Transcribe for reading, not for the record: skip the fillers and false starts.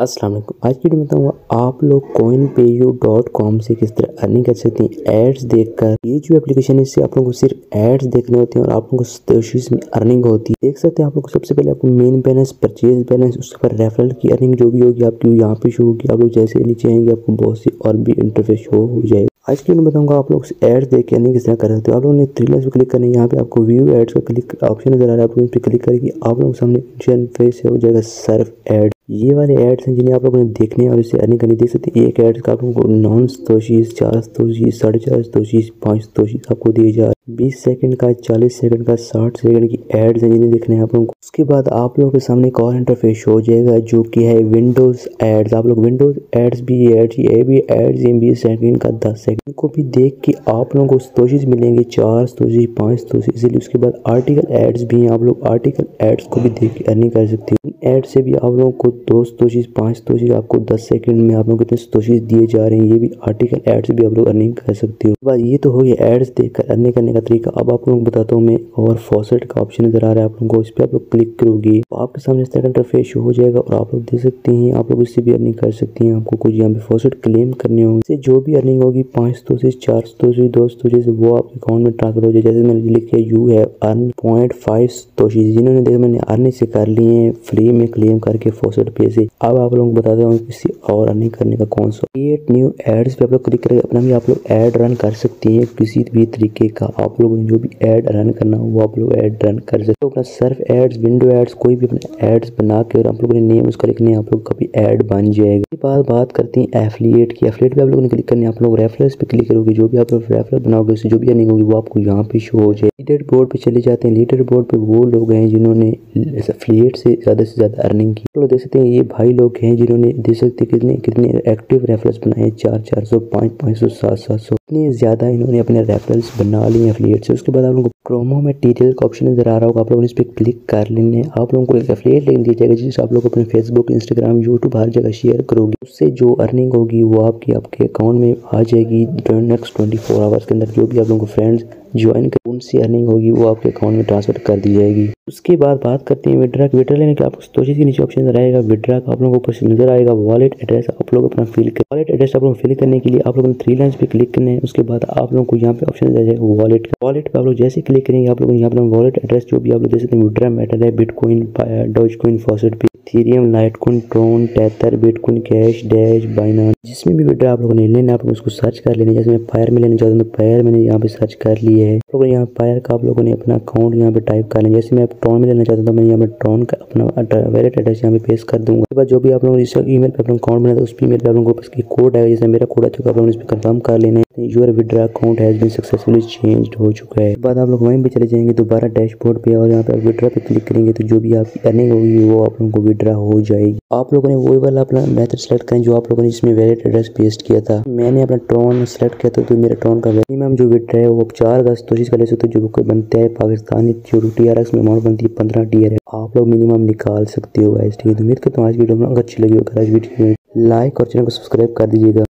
अस्सलाम वालेकुम। आज की वीडियो में बताऊँगा आप लोग coinpayu.com से किस तरह अर्निंग कर सकते हैं एड्स देखकर। ये जो एप्लीकेशन है इससे आप लोगों को सिर्फ एड्स देखने होते हैं और आप लोगों को सतोशी में अर्निंग होती है। देख सकते हैं आप लोग सबसे पहले आपको मेन बैलेंस, परचेज बैलेंस, उसके ऊपर रेफरल की अर्निंग जो भी होगी आपकी यहाँ पे शो होगी। आप लोग जैसे नीचे आएंगे आपको बहुत सी और भी इंटरफेस शो हो जाएगी। आज की वीडियो में बताऊँगा आप लोग एड्स देख के अर्निंग किस तरह कर सकते हो। आप लोगों ने थ्री लाइन्स पर क्लिक करना है, यहाँ पे आपको व्यू एड्स का क्लिक ऑप्शन नजर आ रहा है। आप लोग इस पर क्लिक करेगी, आप लोग सामने इंटरफेस हो जाएगा सर्फ एड। ये वाले एड्स हैं जिन्हें आप लोगों ने देखने और इसे अर्निंग करनी। देख सकते हैं एक एड्स का आप लोगों को 9 सतोशी, 4 सतोशी, 4.5 सतोशी, 5 सतोशी आपको दिए जा रहे हैं। 20 सेकंड का, 40 सेकंड का, 60 सेकंड की एड्स हैं जिन्हें देखने हैं आप लोगों को। उसके बाद आप लोगों के सामने एक और इंटरफेस हो जाएगा जो कि है विंडोज़ एड्स। आप लोग विंडोज़ एड्स भी ये एड्स 20 सेकंड का, 10 सेकंड को भी देख के आप लोगों को सतोशी मिलेंगे, 4 सतोशी, 5 सतोशी। इसीलिए उसके बाद आर्टिकल एड्स भी हैं, आप लोग आर्टिकल एड्स को भी देख के अर्निंग कर सकते हो। एड से भी आप लोगों को 2 सतोशी, 5 सतोशी, आपको 10 सेकंड में आप लोग कितने सतोशी दिए जा रहे हैं। ये भी आर्टिकल एड्स भी आप लोग अर्निंग कर सकते हो। बात ये तो हो गया एड्स देखकर अर्निंग करने का तरीका। अब आप लोग बताता हूँ मैं और फॉसेट का ऑप्शन नजर आ रहा है आप लोगों को। इस पर आप लोग क्लिक करोगे तो आपके सामने इस तरह का इंटरफेस हो जाएगा और आप लोग देख सकते हैं आप लोग इससे भी अर्निंग कर सकती है। आपको कुछ यहाँ पे फॉसेट क्लेम करने होंगे, जो भी अर्निंग होगी 5 सतोशी, 4 सतोशी, 2 सतोशी से वो आपके अकाउंट में ट्रांसफर हो जाए। जैसे मैंने लिखा यू है अर्न 0.5 सतोशी, जिन्होंने देखा मैंने अर्निंग से कर ली है फ्री में क्लेम करके फॉसेट पे से। अब आप लोग बता दें किसी और अर्निंग करने का कौन सा क्रिएट न्यू एड्स पे आप लोग क्लिक करेंगे। अपना भी आप लोग एड रन कर सकती हैं किसी भी तरीके का। आप लोग जो भी एड रन करना हो वो आप लोग एड रन कर सकते हो। अपना सर्फ एड्स, विंडो एड्स, कोई भी अपना एड्स बना के और आप लोगों ने नेम उसका लिखने आप लोग का भी एड बन जाएगा। इसके बाद बात करती है एफिलिएट की। एफिलिएट पे आप लोगों ने क्लिक करनी है, आप लोग रेफरेंस पे क्लिक करोगे, जो भी आप लोग रेफरल बनाओगे उससे जो भी अर्निंग होगी वो आपको यहाँ पे शो हो जाएगी। लीडर बोर्ड पे चले जाते हैं। लीडर बोर्ड पे वो लोग हैं जिन्होंने एफिलिएट से ज्यादा अर्निंग की। आप लोग देख सकते हैं ये भाई लोग हैं जिन्होंने देख सकते कितने कितने एक्टिव रेफरेंस बनाए, 400, 500, 700 इतने ज्यादा इन्होंने अपने रेफरेंस बना लिए एफिलिएट से। उसके बाद आप लोगों को क्रोमो में टीटेल का ऑप्शन नजर आ रहा होगा, आप लोगों ने इस पर क्लिक कर लेना है। आप लोगों को एक एफिलिएट लिंक दिया जाएगा जिससे आप लोग अपने फेसबुक, इंस्टाग्राम, यूट्यूब हर जगह शेयर करोगे। उससे जो अर्निंग होगी वो आपकी आपके अकाउंट में आ जाएगी। नेक्स्ट 24 आवर्स के अंदर जो भी आप लोगों को फ्रेंड्स ज्वाइन कर उनसे अर्निंग होगी वो आपके अकाउंट में ट्रांसफर कर दी जाएगी। उसके बाद बात करते हैं विड्रा। विड्रा लेने के आपको सतोशी के नीचे ऑप्शन रहेगा, विड्रा का आप लोगों को ऊपर नजर आएगा। वॉलेट एड्रेस आप लोग अपना फिल कर, वॉलेट एड्रेस आप लोग फिल करने के लिए आप लोगों ने 3 लाइन्स पे क्लिक करना है। उसके बाद आप लोगों को यहाँ पे ऑप्शन नजर आएगा वॉलेट का। वॉलेट पे आप लोग जैसे क्लिक करेंगे आप लोगों ने यहाँ अपना वॉलेट एड्रेस जो भी आप लोग दे सकते हैं। विड्रा मेटल है, Bitcoin, Dogecoin, FaucetPay, Ethereum, Litecoin, Tron, Tether, Bitcoin cash, Dash, Binance, जिसमें भी विड्रा आप लोगों ने लेना आप लोग उसको सर्च कर लेना। जैसे मैं फायर में लेना चाहता हूँ तो फायर मैंने यहाँ पे सर्च कर लिया है। तो यहाँ फायर का आप लोगों ने अपना अकाउंट यहाँ पे टाइप कर लें। जैसे मैं ट्रोन में लेना चाहता था मैं यहाँ पे ट्रोन का अपना वॉलेट एड्रेस यहाँ पे पेस्ट कर दूंगा। उसके बाद जो भी आप लोगों ने ईमेल पे अपना अकाउंट बनाया था उस ईमेल पे आप लोगों को कोड आएगा। जैसे मेरा कोड आ चुका आप लोगों ने इस पर कंफर्म कर लेना है। Your withdraw account has been successfully changed हो चुका है। बाद आप लोग वहीं पे चले जाएंगे दोबारा डैशबोर्ड पे और यहाँ पे विड्रा पे क्लिक करेंगे तो जो भी आपकी अर्निंग होगी वो आप लोगों को विड्रा हो जाएगी। आप लोगों ने वही वाला अपना मेथड सेलेक्ट करें जो आप लोगों ने इसमें वॉलेट एड्रेस पेस्ट किया था। मैंने अपना ट्रोन सेलेक्ट किया था तो मेरा ट्रोन का मिनिमम जो विड्रा है वो 4 सतोशी का ले सकते हो, जो बनता है पाकिस्तानी TRX में अमाउंट बनती है 15 TRX। आप लोग मिनिमम निकाल सकते हो। ठीक है, उम्मीद करता हूँ आज वीडियो में अच्छी लगी होगी। आज वीडियो लाइक और चैनल को सब्सक्राइब कर दीजिएगा।